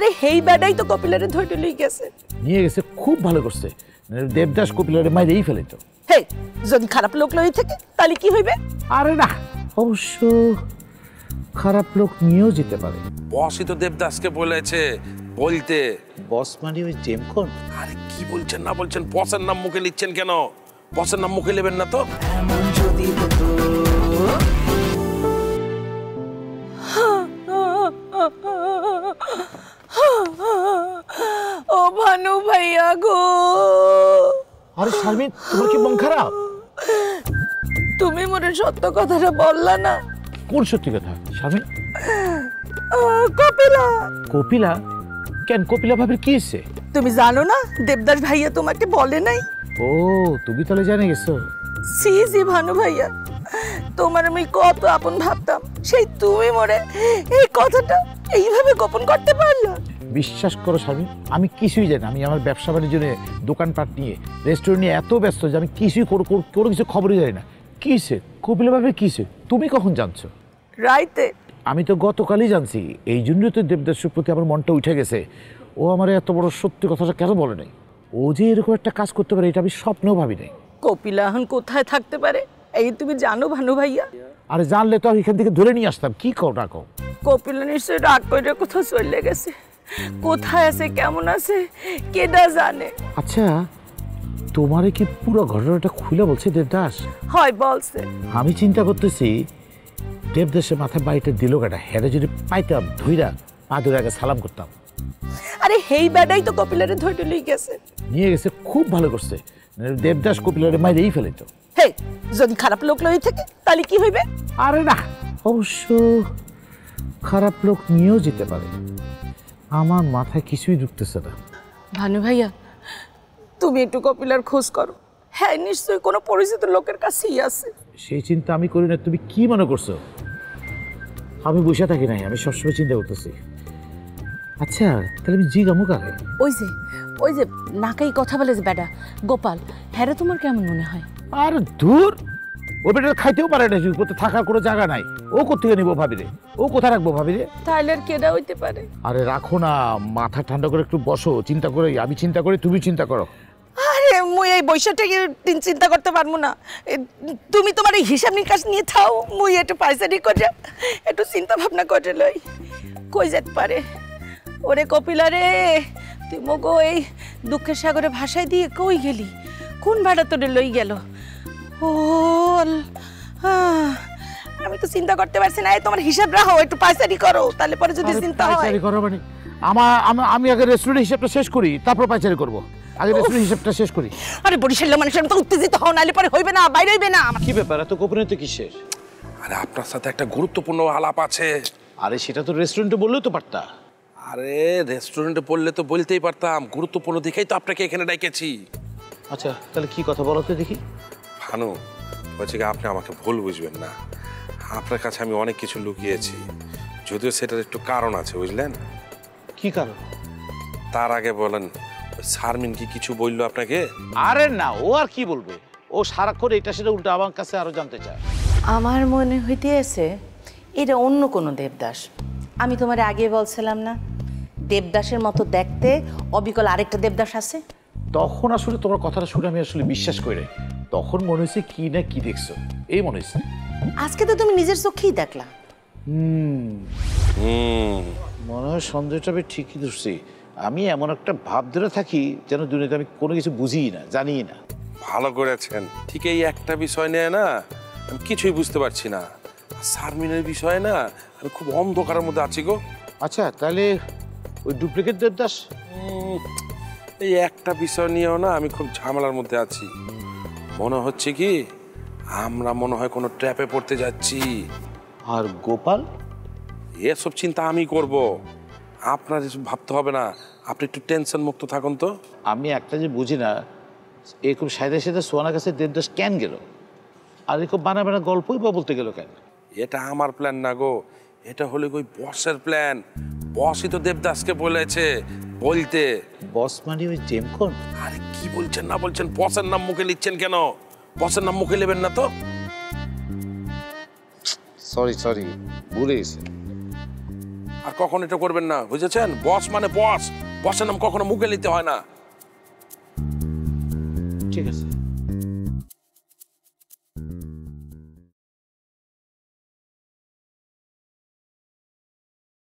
আরে হেই ব্যাটাই তো কপিলারে ধরে লই গেছে নিয়ে গেছে খুব ভালো করছে দেবদাস কপিলারে মাইরেই ফেলে তো হেই যদি খারাপ লোক লই থাকে তাহলে কি হইবে আরে না অবশ্য খারাপ লোক নিয়েও যেতে পারে বসই তো দেবদাসকে বলেছে বলতে বস মানে ওই জেমকন আরে কি বলছেন না বলছেন বসের নাম মুখে নিচ্ছেন কেন বসের নাম মুখে নেবেন না তো এমন যদি হতো ও ভানু ভাইয়া গো আরে শারমিন তোমার কি মন খারাপ তুমি মোরে সত্য কথাটা বললা না কোন সত্যি কথা শারমিন কপিলা কপিলা কেন কপিলা ভাবে কি হইছে তুমি জানো না দেবদাস ভাইয়া তোমাকে বলে নাই ও তুমি তাহলে জানে গেছো সি সি ভানু ভাইয়া তোমার আমি কত আপন ভাবতাম সেই তুমি মোরে এই কথাটা এইভাবে গোপন করতে পারলা বিশ্বাস করো স্বামী আমি কিছুই জানি আমি আমার ব্যবসা বাণিজ্য নিয়ে দোকানপাট নিয়ে রেস্টুরেন্ট নিয়ে এত ব্যস্ত যে আমি কিছুই কোনো কিছু খবরই জানি না কিসে কপিলা ভাবে কিসে তুমি কখন জানছো রাইতে আমি তো গতকালই জানছি এই জন্যই তো দেবদাসের প্রতি আমার মনটা উঠে গেছে ও আমার এত বড় সত্যি কথাটা কেন বলে নাই ও যে এরকম একটা কাজ করতে পারে এটা আমি স্বপ্নেও ভাবি নাই কপিলা এখন কোথায় থাকতে পারে এই তুমি জানো ভানু ভাইয়া আরে জানলে তো এখান থেকে ধরে নিয়ে আসতাম কি কও না কও কপিলা নিশ্চয় রাগ করে কোথাও চলে গেছে কোথায় আছে কেমন আছে কেডা জানে আচ্ছা তোমারে কি পুরো ঘটনাটা খুলে বলছে দেবদাস হয় বলছে আমি চিন্তা করতেছি দেবদাসের মাথা বাইটা দিল কাটা হেরে যদি পাইতাম ধইরা পা ধরে আগে সালাম করতাম আরে হেই ব্যাটাই তো কপিলারে ধরে লই গেছে নিয়ে গেছে খুব ভালো করছে দেবদাস কপিলারে মাইরেই ফেলে তো হেই যদি খারাপ লোক লই থাকে তাহলে কি হইবে আরে না অবশ্য খারাপ লোক নিয়েও যেতে পারে আমার মাথায় কিছুই ঢুকতেছে না ভানু ভাইয়া তুমি একটু কপিলার খোঁজ করো হ্যাঁ নিশ্চয়ই কোনো পরিচিত লোকের কাছেই আছে সেই চিন্তা আমি করি না তুমি কি মনে করছো আমি বসে থাকি নাই আমি সবসময় চিন্তা করতেছি আচ্ছা তাহলে আমি জি গামু কারে ওই যে নাকাই কথা বলে যে বেটা গোপাল হ্যাঁ তোমার কেমন মনে হয় আর দূর ও বেটা খাইতেও পারে না কোথাও থাকার কোনো জায়গা নাই ও কোথায় নিবো ভাবিরে ও কোথায় রাখবো ভাবিরে তাইলে কেডা হইতে পারে আরে রাখো না মাথা ঠান্ডা করে একটু বসো চিন্তা করে আমি চিন্তা করি তুমি চিন্তা করো আরে মুই এই বৈশাখে দিন চিন্তা করতে পারমু না তুমি তোমার এই হিসাব নিকাশ নিয়ে থাও মুই একটু পয়সা দি করে একটু চিন্তা ভাবনা করে লই কই যেতে পারে ওরে কপিলা রে তুই মোগো এই দুঃখের সাগরে ভাসাই দিয়ে কই গেলি কোন ভাড়া তোরে লই গেল ও আমি তো চিন্তা করতে পারছি না তোমার হিসাব রাখো একটু পয়সারি করো তাহলে পরে যদি চিন্তা হয় পয়সারি করো মানে আমি আগে রেস্টুরেন্ট হিসাবটা শেষ করি তারপর পয়সারি করব আগে রেস্টুরেন্ট হিসাবটা শেষ করি আরে বরিশালের মানুষের মতো উত্তেজিত হও নালে পরে হইবে না বাইরে হইবে না কি ব্যাপার এত গোপনীয়তা কিসের আরে আপনার সাথে একটা গুরুত্বপূর্ণ আলাপ আছে আরে সেটা তো রেস্টুরেন্টে বললেও তো পারতা আরে রেস্টুরেন্টে বললে তো বলতেই পারতাম গুরুত্বপূর্ণ দেখেই তো আপনাকে এখানে ডেকেছি আচ্ছা তাহলে কি কথা বলো তো দেখি ভানু বলছি আপনি আমাকে ভুল বুঝবেন না আপনার কাছে আমি অনেক কিছু লুকিয়েছি যদিও সেটার একটু কারণ আছে বুঝলেন কি কারণ তার আগে বলেন শারমিন কি কিছু বললো আপনাকে আরে না ও আর কি বলবে ও সারাক্ষণ এটা সেটা উল্টো আমার কাছে আরো জানতে চায় আমার মনে হইতেছে এটা অন্য কোনো দেবদাস আমি তোমার আগে বলছিলাম না দেবদাসের মতো দেখতে অবিকল আরেকটা দেবদাস আছে তখন আসলে তোমার কথাটা শুনে আমি আসলে বিশ্বাস করে তখন মনে হয়েছে কি না কি দেখছো এই মনে হয়েছে আজকে তো তুমি নিজের চোখেই দেখলা মনে হয় সন্দেহটা আমি ঠিকই ধরছি আমি এমন একটা ভাব ধরে থাকি যেন দুনিয়াতে আমি কোনো কিছু বুঝি না জানি না ভালো করেছেন ঠিক এই একটা বিষয় নিয়ে না আমি কিছুই বুঝতে পারছি না শারমিনের বিষয় না আমি খুব অন্ধকারের মধ্যে আছি গো আচ্ছা তাহলে ওই ডুপ্লিকেট দেবদাস এই একটা বিষয় নিয়েও না আমি খুব ঝামেলার মধ্যে আছি মনে হচ্ছে কি আমরা মনে হয় কোনো ট্র্যাপে পড়তে যাচ্ছি আর গোপাল এসব চিন্তা আমি করব আপনার এসব ভাবতে হবে না আপনি একটু টেনশন মুক্ত থাকুন তো আমি একটা যে বুঝি না এরকম সাইডে সাইডে সোয়ানার কাছে দেবদাস কেন গেল আর এরকম বানা বানা গল্পই বা বলতে গেল কেন এটা আমার প্ল্যান না গো এটা হলো ওই বসের প্ল্যান বসই তো দেবদাসকে বলেছে বলতে বস মানে ওই জেমকন আরে কি বলছেন না বলছেন বসের নাম মুখে নিচ্ছেন কেন বসের নাম মুখে নেবেন না তো সরি ভুলে গেছে আর কখনো এটা করবেন না, বুঝেছেন? বস মানে বস, বসের নাম কখনো মুখে নিতে হয় না। ঠিক আছে।